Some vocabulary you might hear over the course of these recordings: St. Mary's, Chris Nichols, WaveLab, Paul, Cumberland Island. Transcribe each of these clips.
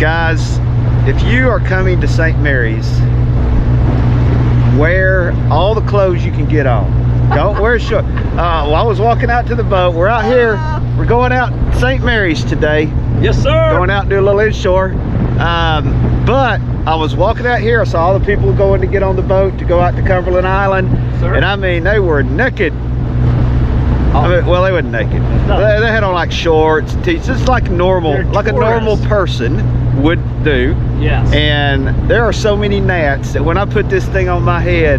Guys, if you are coming to St. Mary's, wear all the clothes you can get on. Don't wear shorts. Well, I was walking out to the boat. We're out here. We're going out St. Mary's today. Yes, sir. Going out and do a little inshore. But I was walking out here. I saw all the people going to get on the boat to go out to Cumberland Island. Sir? And I mean, they were naked. I mean, well, they weren't naked. No. They had on like shorts, tees, just like normal, like a normal person would do. Yes. And there are so many gnats that when I put this thing on my head,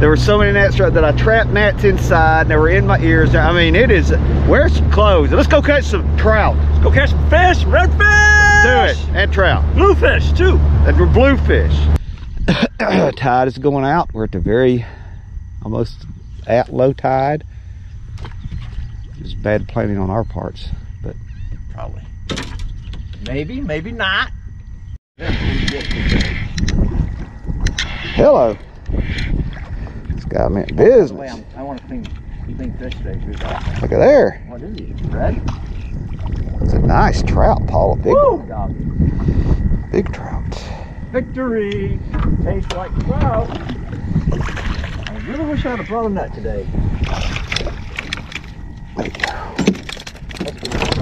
there were so many gnats that I trapped gnats inside, and they were in my ears. I mean, it is, wear some clothes. Let's go catch some trout. Let's go catch some fish, redfish. Do it, and trout. Bluefish too. And we're bluefish. Tide is going out. We're at the very, almost at low tide. It's bad planning on our parts, but probably. Maybe, maybe not. Hello. This guy meant business. I want to clean fish today. Look at there. What is he? Red? It's a nice trout, Paul. A big one. Big trout. Victory. Tastes like trout. I really wish I had a brought a nut today. There you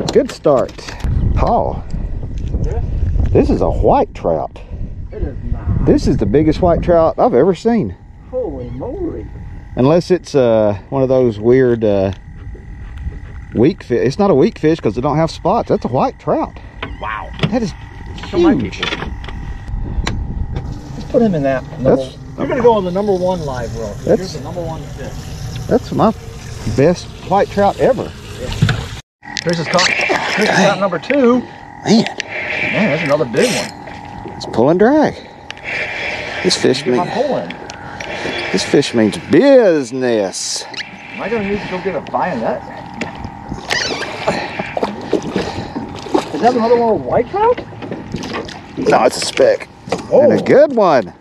go. Good start. Paul. This is a white trout. It is not. This is the biggest white trout I've ever seen. Holy moly. Unless it's one of those weird weak fish. It's not a weak fish because they don't have spots. That's a white trout. Wow. That is huge. Let's put him in that. You're going to go on the number one live well. Here's the number one fish. That's my best white trout ever. Yeah. Here's his top number two. Man, that's another big one. It's pull and drag. This fish means business. Am I gonna need to go get a bayonet? Is that another one with white trout? No, it's a speck. Oh. And a good one.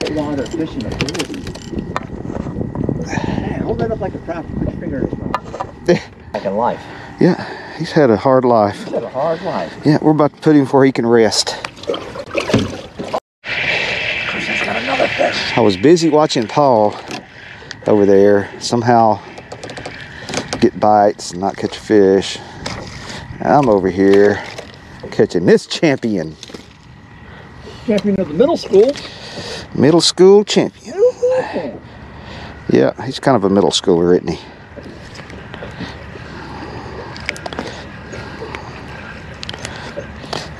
They don't have their fish in the pool. Hold that up like a prop. Put your finger in his mouth. Like in life. Yeah, he's had a hard life. He's had a hard life. Yeah, we're about to put him where he can rest. Chris's got another fish. I was busy watching Paul over there somehow get bites and not catch a fish. I'm over here catching this champion. Champion of the middle school. Middle school champion. Ooh. Yeah, he's kind of a middle schooler, isn't he?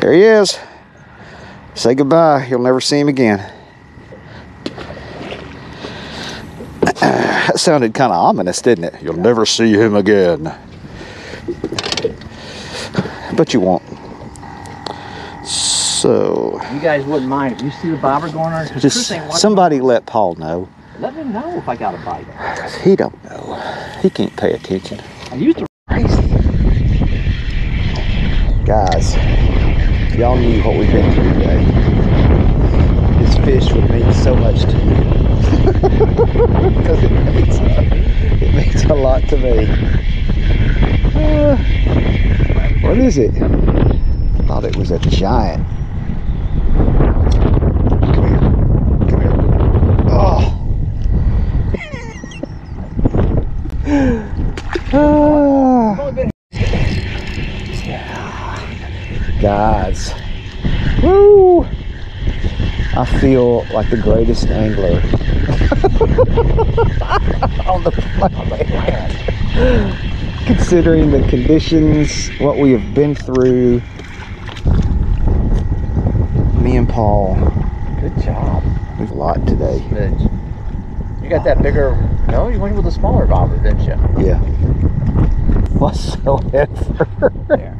There he is. Say goodbye. You'll never see him again. That sounded kind of ominous, didn't it? You'll never see him again. But you won't. So... You guys wouldn't mind if you see the bobber going on. Just somebody let Paul know. Let me know if I got a bite. He don't know. He can't pay attention. I used to crazy. Guys, if y'all knew what we've been through today, this fish would mean so much to me. Because it means a lot to me. What is it? I thought it was a giant. Guys, woo! I feel like the greatest angler on the planet. Considering the conditions, what we have been through, me and Paul. Good job. We've a lot today. You got that bigger? No, you went with a smaller bobber, didn't you? Yeah. Whatsoever. Yeah.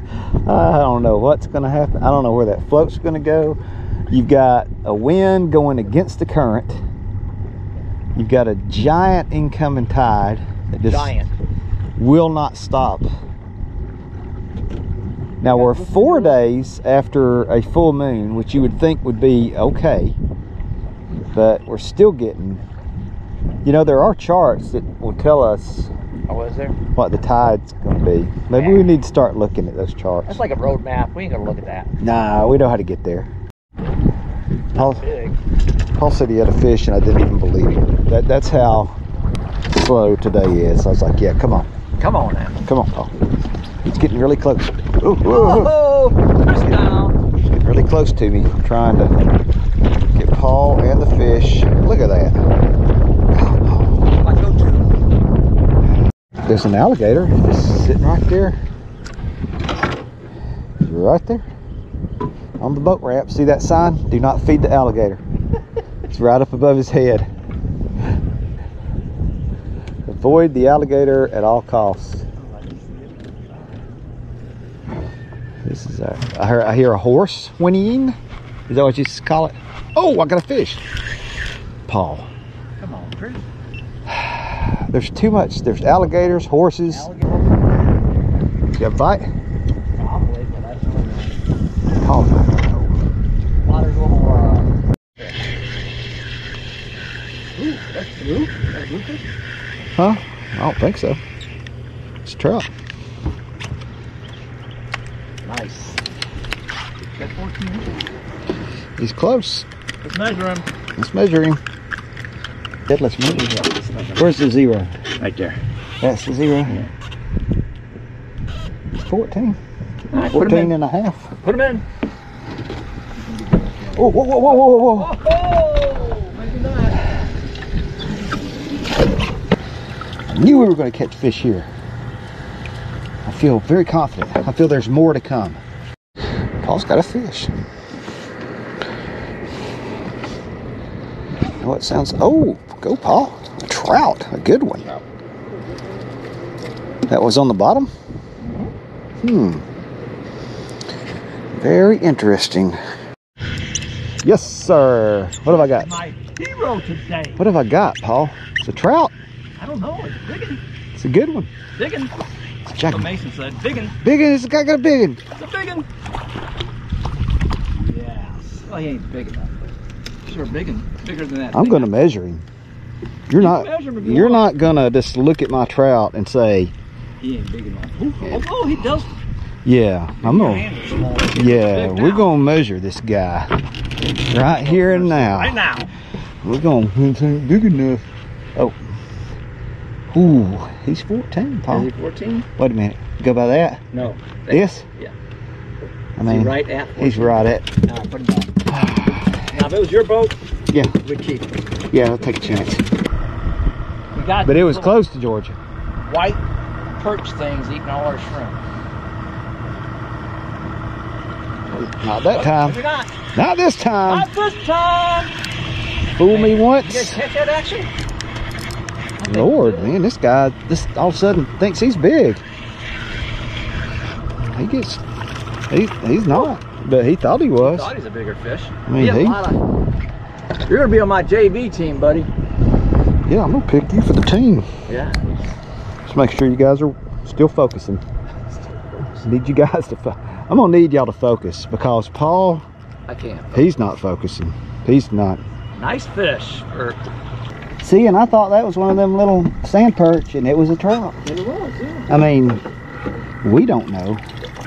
I don't know what's going to happen. I don't know where that float's going to go. You've got a wind going against the current. You've got a giant incoming tide that just will not stop. Now we're 4 days after a full moon, which you would think would be okay, but we're still getting, you know, there are charts that will tell us Oh, is there? What the tide's going to be. Maybe we need to start looking at those charts. That's like a road map. We ain't going to look at that. Nah, we know how to get there. Paul said he had a fish, and I didn't even believe him. That's how slow today is. I was like, yeah, come on. Come on now. Come on, Paul. He's getting really close. Ooh, whoa. He's getting really close to me. I'm trying to get Paul and the fish. Look at that. There's an alligator just sitting right there. Right there on the boat ramp. See that sign? Do not feed the alligator. It's right up above his head. Avoid the alligator at all costs. This is our, I hear a horse whinnying. Is that what you call it? Oh, I got a fish. Paul. Come on, Chris. There's too much. There's alligators, horses. You have a bite? Oh my. Water's a little. Ooh, that's blue. That's blue fish? Huh? I don't think so. It's a trout. Nice. That's 14 inches. He's close. Let's measure him. Let's measure him. Let's move it. Where's the zero? Right there. That's the zero. Yeah. It's 14. Right, 14 and a half. Put him in. Oh, whoa, whoa, whoa, whoa, whoa. Oh, maybe not. I knew we were going to catch fish here. I feel very confident. I feel there's more to come. Paul's got a fish. Oh, it sounds. Oh, go Paul! A trout, a good one. That was on the bottom. Very interesting. Yes, sir. What have I got? My hero today. What have I got, Paul? It's a trout. I don't know. It's biggin. It's a good one. Biggin. It's what Mason said. Biggin. Biggin. It's a guy got a biggin. It's a biggin. Yes. Well, he ain't big enough. Sure, bigger than that. I'm going to measure him. You're not going to just look at my trout and say he ain't big enough. Oh, he does. Yeah, I'm going. Yeah, we're going to measure this guy right here and now. Right now. We're going to big enough. Oh, ooh, he's 14, Paul. Is he 14? Wait a minute. Go by that. No. Yes. Yeah. I mean, right at. 14. He's right at. No, put him back. Now, if it was your boat, yeah, we'd keep it. Yeah, I'll take a chance. We got but it was close to Georgia. White perch things eating all our shrimp. Not that time. Maybe not. Not this time. Not this time. Fool me once. You guys catch that action? Lord, man, this guy, this all of a sudden thinks he's big. He gets, he's not. But he thought he was. He thought he's a bigger fish. I mean, you're going to be on my JV team, buddy. Yeah, I'm going to pick you for the team. Yeah. Just make sure you guys are still focusing. Need you guys to focus. I'm going to need y'all to focus because Paul, I can't. He's not focusing. He's not. Nice fish. See, and I thought that was one of them little sand perch, and it was a trout. It was, yeah. I mean, we don't know.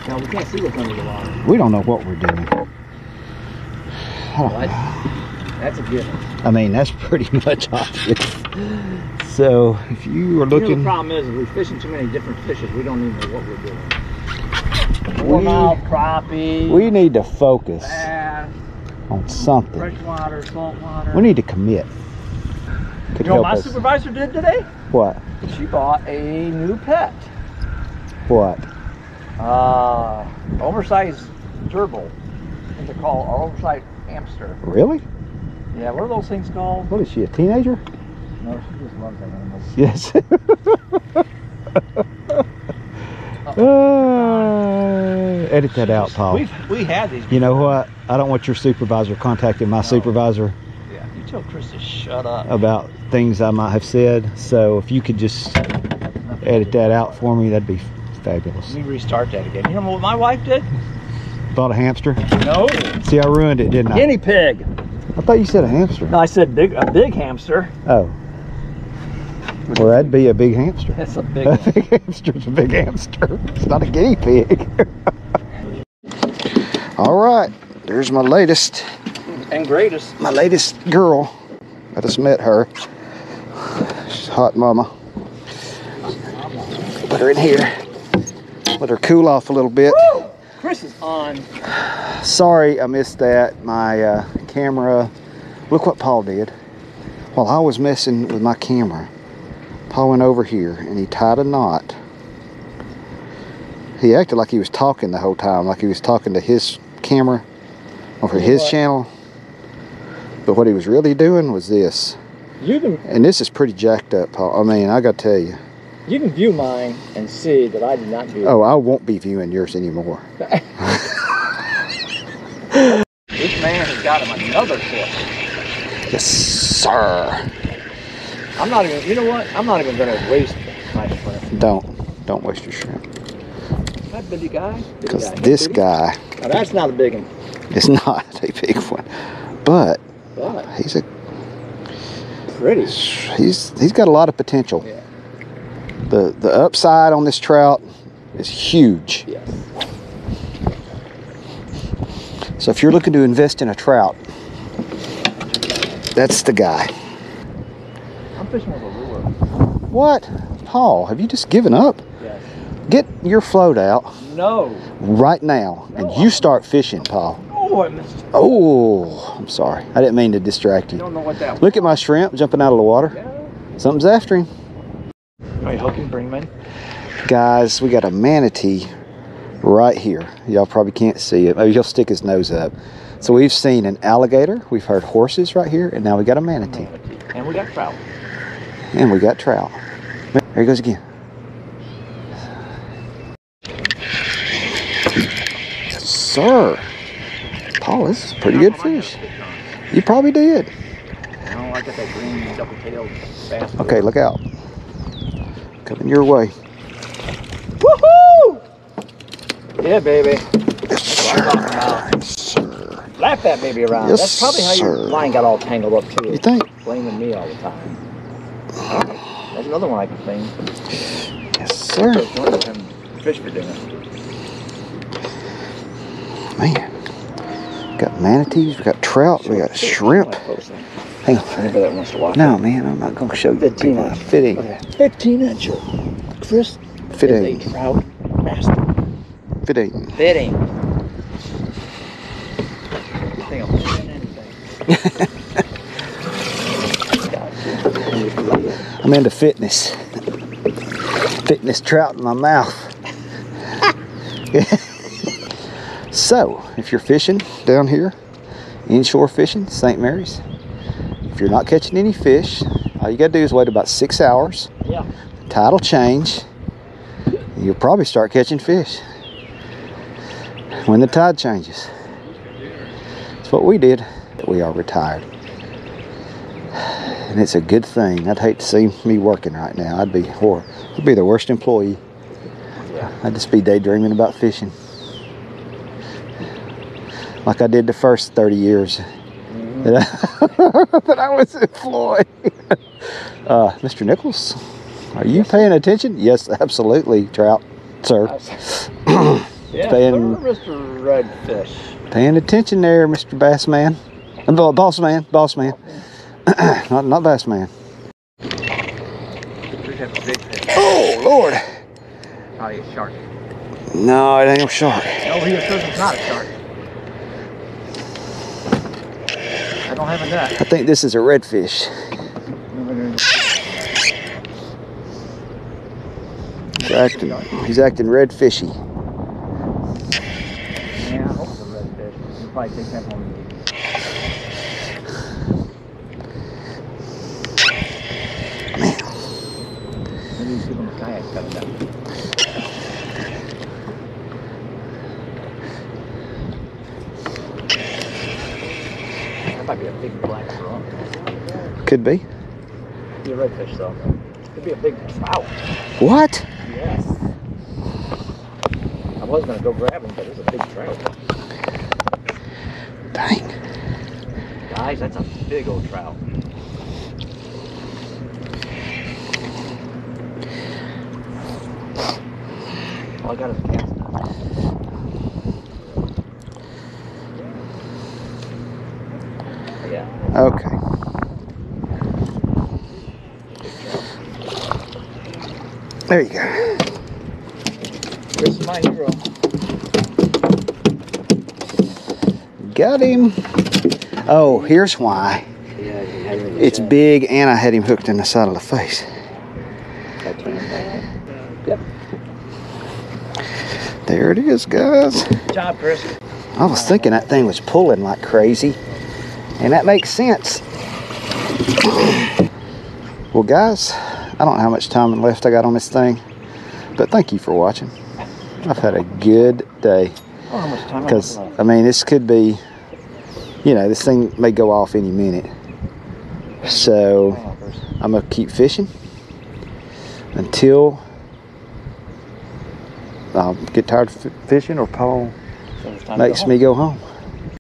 No, we can't see what's under the water. We don't know what we're doing. That's a given. I mean, that's pretty much obvious. So, if you are looking... You know, the problem is, we're fishing too many different fishes. We don't even know what we're doing. 4 mile crappie. We need to focus on something. Fresh water, salt water. We need to commit. You know what my supervisor did today? What? She bought a new pet. What? Oversized gerbil. I think they're called an oversized hamster. Really? Yeah, what are those things called? What is she, a teenager? No, she just loves that animal. Yes. Edit that out, Paul. We had these. You know what? I don't want your supervisor contacting my supervisor. Yeah, you tell Chris to shut up. About things I might have said. So if you could just edit that out for me, that'd be fabulous. Let me restart that again. You know what my wife did? Bought a hamster? No. See, I ruined it, didn't I? Guinea pig. I thought you said a hamster. No, I said a big hamster. Oh. Well, that'd be a big hamster. That's a big hamster. Hamster's a big hamster. It's not a guinea pig. All right, there's my latest. And greatest. My latest girl. I just met her. She's hot mama. Put her in here. Let her cool off a little bit. Woo! Chris is on. Sorry I missed that. My camera. Look what Paul did. While I was messing with my camera, Paul went over here and he tied a knot. He acted like he was talking the whole time, like he was talking to his camera over his channel. But what he was really doing was this. You can, and this is pretty jacked up, Paul. I mean, I gotta tell you. You can view mine and see that I did not view. Oh, I won't be viewing yours anymore. This man has got him another clip. Yes, sir. I'm not even. You know what? I'm not even gonna waste my shrimp. Don't waste your shrimp. That big guy. Because this guy. Now that's not a big one. It's not a big one, but he's a. Pretty. He's got a lot of potential. Yeah. The upside on this trout is huge. Yes. So if you're looking to invest in a trout, that's the guy. I'm fishing with a lure. What? Paul, have you just given up? Yes. Get your float out. No. Right now. No, and you start fishing, Paul. Oh, I missed it. Oh, I'm sorry. I didn't mean to distract you. I don't know what that was. Look at my shrimp jumping out of the water. Yeah. Something's after him. Are you hooking? Bring him in. Guys, we got a manatee right here. Y'all probably can't see it. Maybe he'll stick his nose up. So we've seen an alligator. We've heard horses right here. And now we got a manatee. And we got trout. And we got trout. There he goes again. Sir. Paul, this is a pretty good fish. You probably did. I don't like that green double-tailed bass. Okay, look out. Coming your way. Woohoo! Yeah, baby. Yes, sir. Sir. Lap that baby around. Yes, that's probably how your line got all tangled up too. You think? Blaming me all the time. That's another one I can blame. Yes, sir. Fish for dinner. Man, we got manatees, we got trout, we got shrimp. Hang on. Anybody that wants to watch no, it. Man, I'm not going to show you 15-inch. 15-inch. Chris. 15. Is a trout master. 15. 15. I think I'm doing anything. I'm into fitness. Fitness trout in my mouth. So, if you're fishing down here, inshore fishing, St. Mary's, if you're not catching any fish, all you got to do is wait about 6 hours. Yeah. The tide will change. You'll probably start catching fish when the tide changes. That's what we did. We are retired. And it's a good thing. I'd hate to see me working right now. I'd be the worst employee. Yeah. I'd just be daydreaming about fishing. Like I did the first 30 years. That I was employed. Mr. Nichols, are you paying attention? Yes, absolutely, trout, sir. Yeah, sir, Mr. Redfish. Paying attention there, Mr. Bassman. Boss man. not Bassman. Oh, Lord. Probably a shark. No, it ain't no shark. No, it's not a shark. I don't have a net. I think this is a redfish. He's acting redfishy. Yeah, I hope it's a redfish. He'll probably take that one. Man. Maybe he's giving the kayak coming down. That might be a big black frog. Could be. Be a redfish though. Could be a big trout. What? Yes. I was gonna go grab him, but it's a big trout. Dang. Guys, that's a big old trout. I got his cast on. Yeah. Okay. There you go. This is my hero. Got him. Oh, here's why. It's big, and I had him hooked in the side of the face. Yep. There it is, guys. Good job, Chris. I was thinking that thing was pulling like crazy, and that makes sense. Well, guys, I don't know how much time left I got on this thing, but thank you for watching. I've had a good day. Oh, how much time? Because I mean, this could be, you know, this thing may go off any minute. So I'm gonna keep fishing until I'll get tired of fishing or Paul makes me go home.